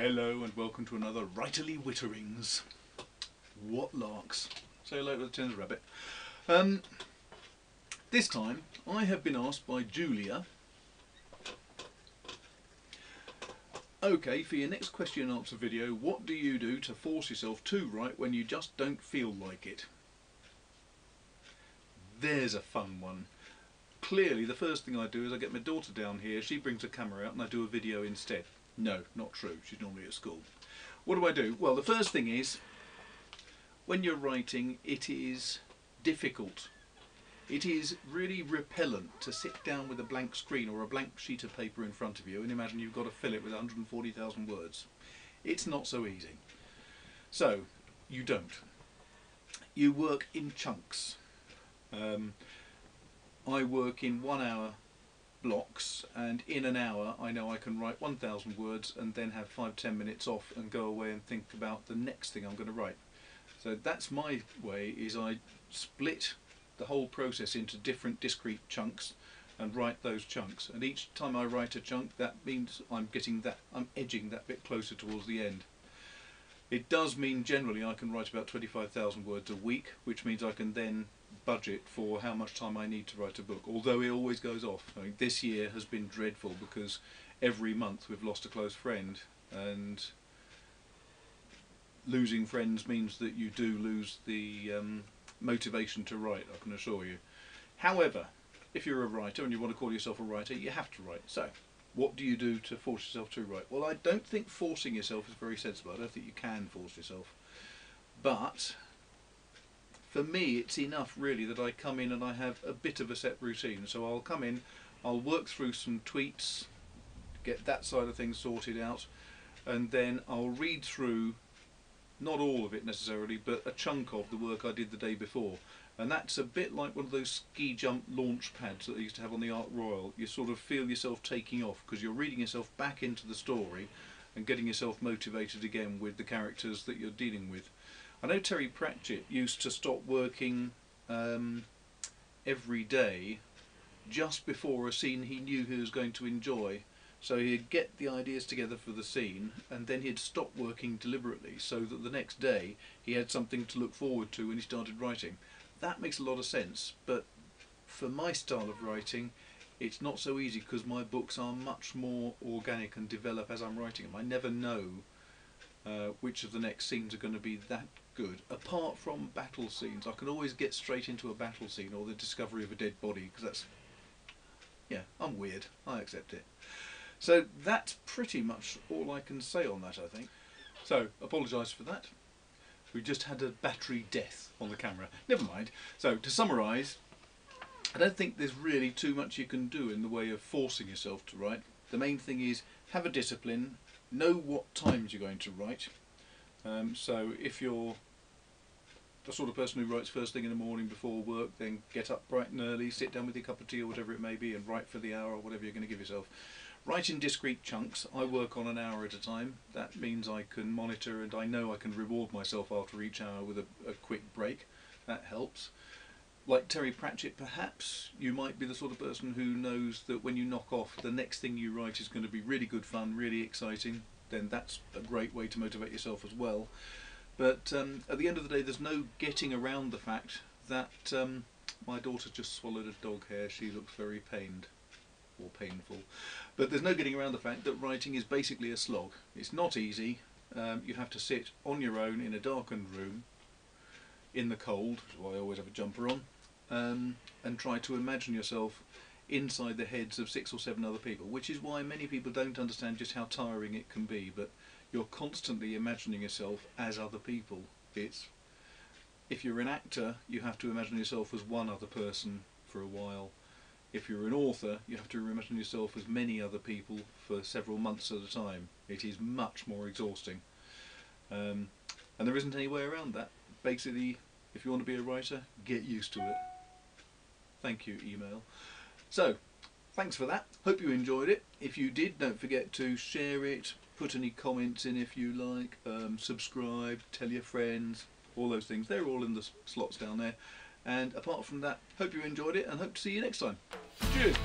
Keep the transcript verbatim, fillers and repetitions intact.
Hello and welcome to another Writerly Witterings. What larks. Say hello to the Tender Rabbit. Um, this time I have been asked by Julia, okay, for your next question and answer video, what do you do to force yourself to write when you just don't feel like it? There's a fun one. Clearly the first thing I do is I get my daughter down here, she brings a camera out and I do a video instead. No, not true. She's normally at school. What do I do? Well, the first thing is, when you're writing, it is difficult. It is really repellent to sit down with a blank screen or a blank sheet of paper in front of you and imagine you've got to fill it with one hundred forty thousand words. It's not so easy. So, you don't. You work in chunks. Um, I work in one hour blocks, and in an hour I know I can write one thousand words and then have five to ten minutes off and go away and think about the next thing I'm going to write. So that's my way, is I split the whole process into different discrete chunks and write those chunks, and each time I write a chunk that means I'm getting that, I'm edging that bit closer towards the end. It does mean generally I can write about twenty-five thousand words a week, which means I can then budget for how much time I need to write a book, although it always goes off. I mean, this year has been dreadful because every month we've lost a close friend, and losing friends means that you do lose the um, motivation to write, I can assure you. However, if you're a writer and you want to call yourself a writer, you have to write. So what do you do to force yourself to write? Well, I don't think forcing yourself is very sensible. I don't think you can force yourself, but for me it's enough really that I come in and I have a bit of a set routine. So I'll come in, I'll work through some tweets, get that side of things sorted out, and then I'll read through, not all of it necessarily, but a chunk of the work I did the day before. And that's a bit like one of those ski jump launch pads that they used to have on the Ark Royal. You sort of feel yourself taking off because you're reading yourself back into the story and getting yourself motivated again with the characters that you're dealing with. I know Terry Pratchett used to stop working um, every day just before a scene he knew he was going to enjoy. So he'd get the ideas together for the scene and then he'd stop working deliberately so that the next day he had something to look forward to when he started writing. That makes a lot of sense, but for my style of writing it's not so easy because my books are much more organic and develop as I'm writing them. I never know uh, which of the next scenes are going to be that good, apart from battle scenes. I can always get straight into a battle scene or the discovery of a dead body, because that's, yeah, I'm weird, I accept it. So that's pretty much all I can say on that, I think. So apologise for that. We just had a battery death on the camera. Never mind. So to summarise, I don't think there's really too much you can do in the way of forcing yourself to write. The main thing is have a discipline, know what times you're going to write. Um, so if you're the sort of person who writes first thing in the morning before work, then get up bright and early, sit down with your cup of tea or whatever it may be and write for the hour or whatever you're going to give yourself. Write in discrete chunks. I work on an hour at a time. That means I can monitor and I know I can reward myself after each hour with a, a quick break. That helps. Like Terry Pratchett, perhaps you might be the sort of person who knows that when you knock off, the next thing you write is going to be really good fun, really exciting. Then that's a great way to motivate yourself as well. But um, at the end of the day, there's no getting around the fact that um, my daughter just swallowed a dog hair. She looks very pained, or painful. But there's no getting around the fact that writing is basically a slog. It's not easy. Um, you have to sit on your own in a darkened room, in the cold, which is why I always have a jumper on, um, and try to imagine yourself inside the heads of six or seven other people, which is why many people don't understand just how tiring it can be. But you're constantly imagining yourself as other people. It's, if you're an actor, you have to imagine yourself as one other person for a while. If you're an author, you have to imagine yourself as many other people for several months at a time. It is much more exhausting. Um, and there isn't any way around that. Basically, if you want to be a writer, get used to it. Thank you, email. So, thanks for that. Hope you enjoyed it. If you did, don't forget to share it. Put any comments in if you like, um, subscribe, tell your friends, all those things. They're all in the slots down there. And apart from that, hope you enjoyed it and hope to see you next time. Cheers!